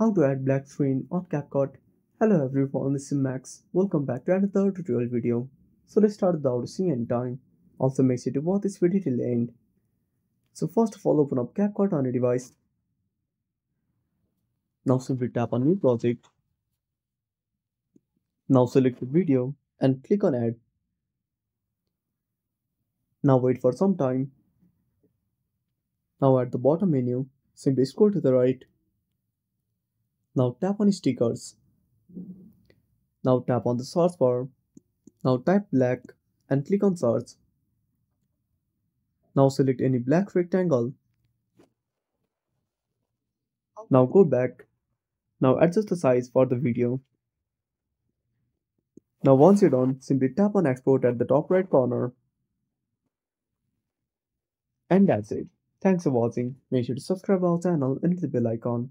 How to add black screen on CapCut. Hello everyone, this is Max. Welcome back to another tutorial video. So let's start without wasting any time. Also make sure to watch this video till the end. So first of all, open up CapCut on your device. Now simply tap on new project. Now select the video and click on add. Now wait for some time. Now at the bottom menu, simply scroll to the right. Now tap on stickers. Now tap on the search bar. Now type black and click on search. Now select any black rectangle. Now go back. Now adjust the size for the video. Now once you're done, simply tap on export at the top right corner. And that's it. Thanks for watching. Make sure to subscribe our channel and hit the bell icon.